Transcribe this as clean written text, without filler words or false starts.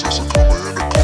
It's a comma in a